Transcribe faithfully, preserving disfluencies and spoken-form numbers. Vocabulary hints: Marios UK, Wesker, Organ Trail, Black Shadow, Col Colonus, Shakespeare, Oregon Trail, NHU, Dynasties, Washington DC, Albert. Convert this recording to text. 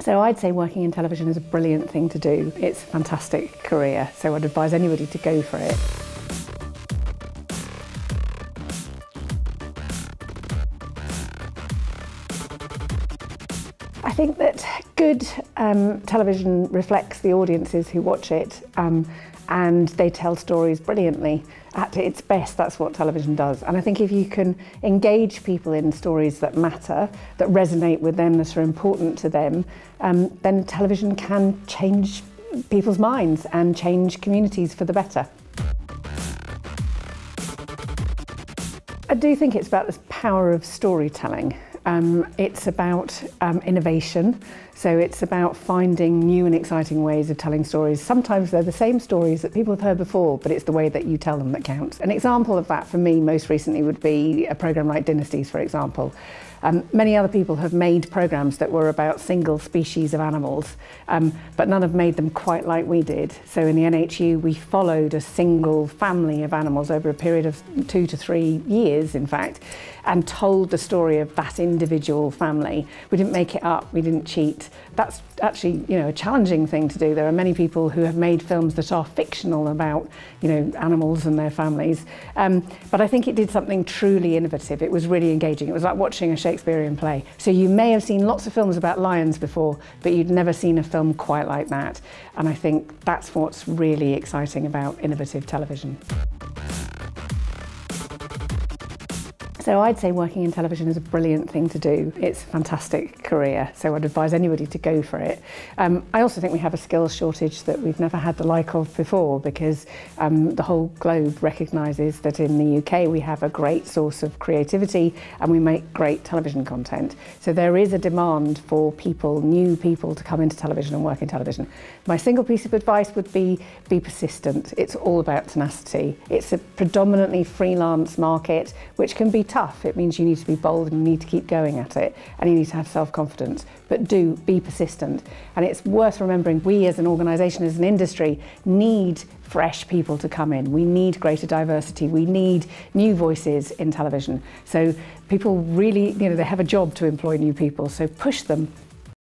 So I'd say working in television is a brilliant thing to do. It's a fantastic career, so I'd advise anybody to go for it. I think that good um, television reflects the audiences who watch it, um, and they tell stories brilliantly. At its best, that's what television does. And I think if you can engage people in stories that matter, that resonate with them, that are important to them, um, then television can change people's minds and change communities for the better. I do think it's about this power of storytelling. Um, it's about um, innovation, so it's about finding new and exciting ways of telling stories. Sometimes they're the same stories that people have heard before, but it's the way that you tell them that counts. An example of that for me most recently would be a programme like Dynasties, for example. Um, many other people have made programmes that were about single species of animals, um, but none have made them quite like we did. So in the N H U we followed a single family of animals over a period of two to three years, in fact, and told the story of that individual individual family. We didn't make it up, we didn't cheat. That's actually, you know, a challenging thing to do. There are many people who have made films that are fictional about, you know, animals and their families. Um, but I think it did something truly innovative. It was really engaging. It was like watching a Shakespearean play. So you may have seen lots of films about lions before, but you'd never seen a film quite like that. And I think that's what's really exciting about innovative television. So I'd say working in television is a brilliant thing to do. It's a fantastic career, so I'd advise anybody to go for it. Um, I also think we have a skills shortage that we've never had the like of before, because um, the whole globe recognises that in the U K we have a great source of creativity and we make great television content. So there is a demand for people, new people, to come into television and work in television. My single piece of advice would be, be persistent. It's all about tenacity. It's a predominantly freelance market, which can be tough. It means you need to be bold and you need to keep going at it, and you need to have self-confidence, but do be persistent. And it's worth remembering we as an organisation, as an industry, need fresh people to come in. We need greater diversity. We need new voices in television. So people really, you know, they have a job to employ new people, so push them.